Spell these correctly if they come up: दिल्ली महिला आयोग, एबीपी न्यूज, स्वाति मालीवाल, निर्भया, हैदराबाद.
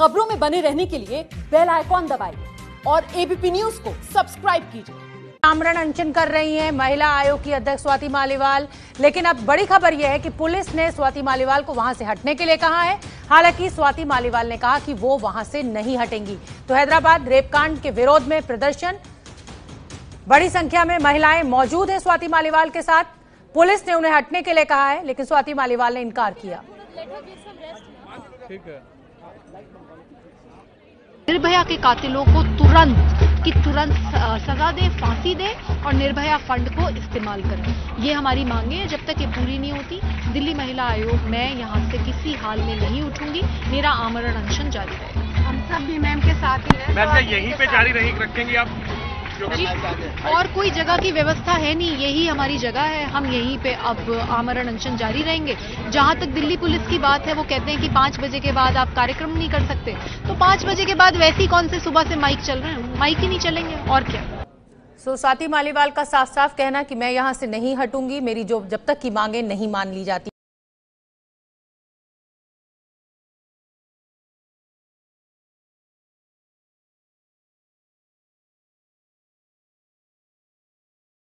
खबरों में बने रहने के लिए बेल आइकॉन दबाइए और एबीपी न्यूज को सब्सक्राइब कीजिए। आमरण अनशन कर रही हैं महिला आयोग की अध्यक्ष स्वाति मालीवाल, लेकिन अब बड़ी खबर यह है कि पुलिस ने स्वाति मालीवाल को वहां से हटने के लिए कहा है। हालांकि स्वाति मालीवाल ने कहा कि वो वहां से नहीं हटेंगी। तो हैदराबाद रेपकांड के विरोध में प्रदर्शन, बड़ी संख्या में महिलाएं मौजूद हैं स्वाति मालीवाल के साथ। पुलिस ने उन्हें हटने के लिए कहा है, लेकिन स्वाति मालीवाल ने इनकार किया। निर्भया के कातिलों को तुरंत सजा दे, फांसी दे और निर्भया फंड को इस्तेमाल करें, ये हमारी मांगे हैं। जब तक ये पूरी नहीं होती दिल्ली महिला आयोग में यहाँ से किसी हाल में नहीं उठूंगी। मेरा आमरण अनशन जारी रहेगा। हम सब भी मैम के साथ ही हैं। मैम यहीं पे जारी रखेंगे आप? जी, और कोई जगह की व्यवस्था है नहीं, यही हमारी जगह है। हम यहीं पे अब आमरण अनशन जारी रहेंगे। जहां तक दिल्ली पुलिस की बात है, वो कहते हैं कि 5 बजे के बाद आप कार्यक्रम नहीं कर सकते, तो 5 बजे के बाद वैसे ही कौन से सुबह से माइक चल रहे हैं? माइक ही नहीं चलेंगे और क्या। स्वाति मालीवाल का साफ साफ कहना कि मैं यहाँ से नहीं हटूंगी, मेरी जो जब तक की मांगे नहीं मान ली जाती।